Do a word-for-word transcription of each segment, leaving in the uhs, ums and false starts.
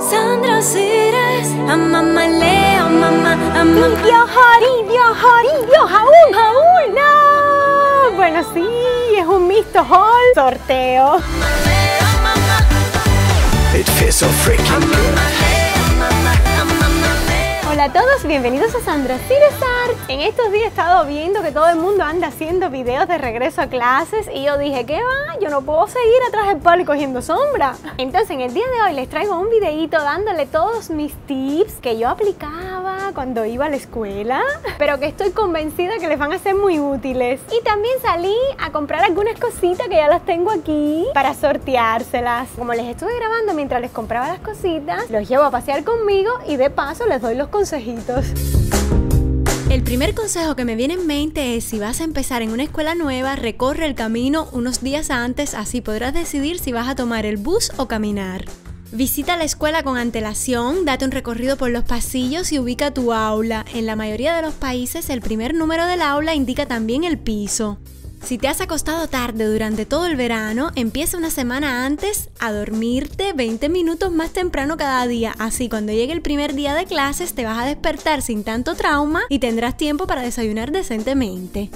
Sandra Cires, amamale, amamá, amamá. Dios Jori, Dios Jori, Dios Jaúl, Jaúl, no. Bueno, sí, es un Mister Haul sorteo. It feels so freaking good. Hola a todos, bienvenidos a Sandra Cires Art. En estos días he estado viendo que todo el mundo anda haciendo videos de regreso a clases y yo dije, ¿qué va? Yo no puedo seguir atrás del palo cogiendo sombra. Entonces en el día de hoy les traigo un videito dándole todos mis tips que yo aplicaba cuando iba a la escuela, pero que estoy convencida que les van a ser muy útiles. Y también salí a comprar algunas cositas que ya las tengo aquí para sorteárselas. Como les estuve grabando mientras les compraba las cositas, los llevo a pasear conmigo y de paso les doy los consejitos. El primer consejo que me viene en mente es: si vas a empezar en una escuela nueva, recorre el camino unos días antes, así podrás decidir si vas a tomar el bus o caminar. Visita la escuela con antelación, date un recorrido por los pasillos y ubica tu aula. En la mayoría de los países, el primer número del aula indica también el piso. Si te has acostado tarde durante todo el verano, empieza una semana antes a dormirte veinte minutos más temprano cada día. Así cuando llegue el primer día de clases te vas a despertar sin tanto trauma y tendrás tiempo para desayunar decentemente.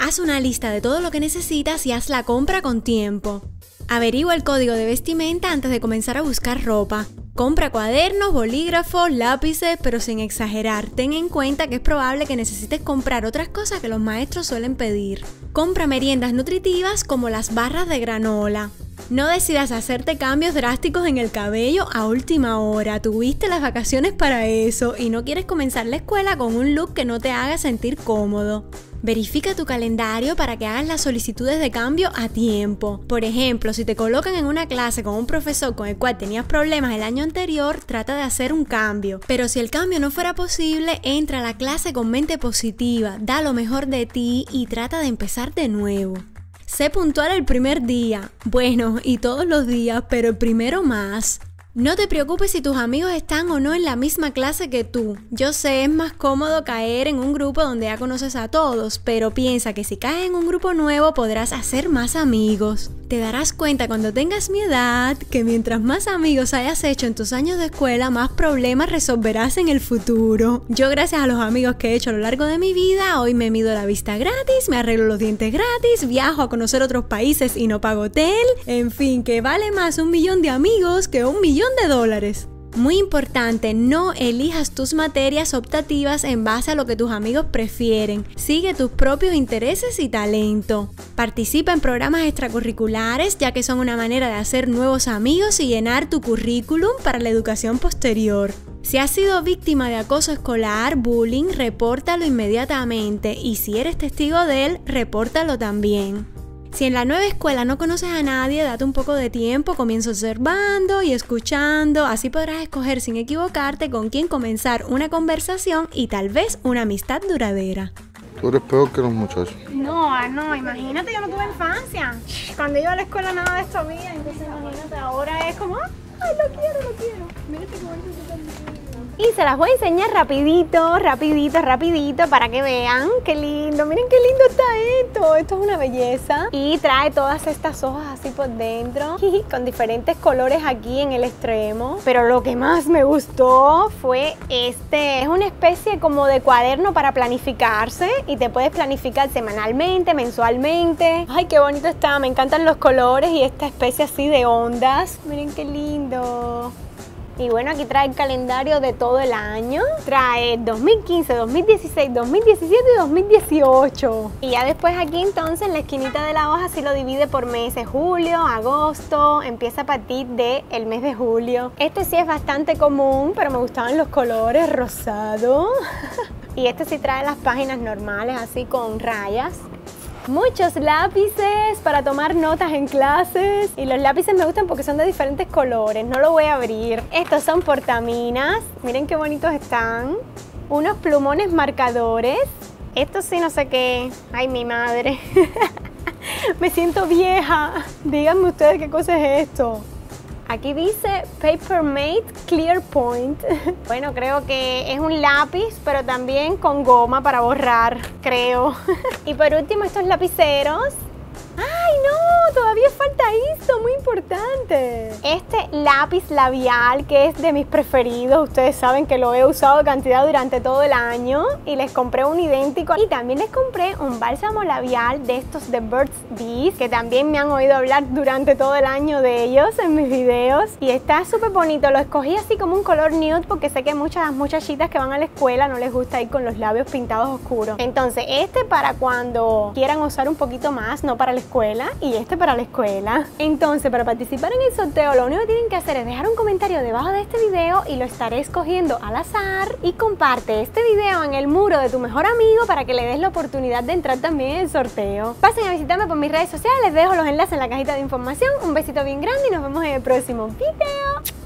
Haz una lista de todo lo que necesitas y haz la compra con tiempo. Averigua el código de vestimenta antes de comenzar a buscar ropa. Compra cuadernos, bolígrafos, lápices, pero sin exagerar. Ten en cuenta que es probable que necesites comprar otras cosas que los maestros suelen pedir. Compra meriendas nutritivas como las barras de granola. No decidas hacerte cambios drásticos en el cabello a última hora. Tuviste las vacaciones para eso y no quieres comenzar la escuela con un look que no te haga sentir cómodo. Verifica tu calendario para que hagas las solicitudes de cambio a tiempo. Por ejemplo, si te colocan en una clase con un profesor con el cual tenías problemas el año anterior, trata de hacer un cambio. Pero si el cambio no fuera posible, entra a la clase con mente positiva, da lo mejor de ti y trata de empezar de nuevo. Sé puntual el primer día, bueno, y todos los días, pero el primero más. No te preocupes si tus amigos están o no en la misma clase que tú. Yo sé, es más cómodo caer en un grupo donde ya conoces a todos, pero piensa que si caes en un grupo nuevo podrás hacer más amigos. Te darás cuenta cuando tengas mi edad que mientras más amigos hayas hecho en tus años de escuela, más problemas resolverás en el futuro. Yo, gracias a los amigos que he hecho a lo largo de mi vida, hoy me mido la vista gratis, me arreglo los dientes gratis, viajo a conocer otros países y no pago hotel. En fin, que vale más un millón de amigos que un millón de dólares. Muy importante, no elijas tus materias optativas en base a lo que tus amigos prefieren. Sigue tus propios intereses y talento. Participa en programas extracurriculares, ya que son una manera de hacer nuevos amigos y llenar tu currículum para la educación posterior. Si has sido víctima de acoso escolar, bullying, repórtalo inmediatamente, y si eres testigo de él, repórtalo también. Si en la nueva escuela no conoces a nadie, date un poco de tiempo, comienza observando y escuchando, así podrás escoger sin equivocarte con quién comenzar una conversación y tal vez una amistad duradera. Tú eres peor que los muchachos. No, no, imagínate, yo no tuve infancia. Cuando iba a la escuela nada de esto había, entonces imagínate, ahora es como, ay, lo quiero, lo quiero. Mira este cuento que también. Y se las voy a enseñar rapidito, rapidito, rapidito para que vean qué lindo. Miren qué lindo está esto, esto es una belleza. Y trae todas estas hojas así por dentro, con diferentes colores aquí en el extremo. Pero lo que más me gustó fue este, es una especie como de cuaderno para planificarse. Y te puedes planificar semanalmente, mensualmente. Ay, qué bonito está, me encantan los colores y esta especie así de ondas. Miren qué lindo. Y bueno, aquí trae el calendario de todo el año. Trae dos mil quince, dos mil dieciséis, dos mil diecisiete y dos mil dieciocho. Y ya después aquí entonces la esquinita de la hoja sí lo divide por meses. Julio, agosto, empieza a partir del mes de julio. Este sí es bastante común, pero me gustaban los colores rosado. Y este sí trae las páginas normales así con rayas. Muchos lápices para tomar notas en clases. Y los lápices me gustan porque son de diferentes colores. No lo voy a abrir. Estos son portaminas. Miren qué bonitos están. Unos plumones marcadores. Estos sí no sé qué. Ay, mi madre. Me siento vieja. Díganme ustedes qué cosa es esto. Aquí dice Paper Mate Clear Point. Bueno, creo que es un lápiz, pero también con goma para borrar, creo. Y por último, estos lapiceros. ¡Ay, no! todavía falta esto, muy importante. Este lápiz labial, que es de mis preferidos, ustedes saben que lo he usado de cantidad durante todo el año y les compré un idéntico. Y también les compré un bálsamo labial de estos de Bird's Bees, que también me han oído hablar durante todo el año de ellos en mis videos. Y está súper bonito, lo escogí así como un color nude porque sé que muchas muchachitas que van a la escuela no les gusta ir con los labios pintados oscuros. Entonces este para cuando quieran usar un poquito más, no para la escuela, y este para la escuela. Entonces, para participar en el sorteo, lo único que tienen que hacer es dejar un comentario debajo de este video y lo estaré escogiendo al azar, y comparte este video en el muro de tu mejor amigo para que le des la oportunidad de entrar también en el sorteo. Pasen a visitarme por mis redes sociales, les dejo los enlaces en la cajita de información. Un besito bien grande y nos vemos en el próximo video.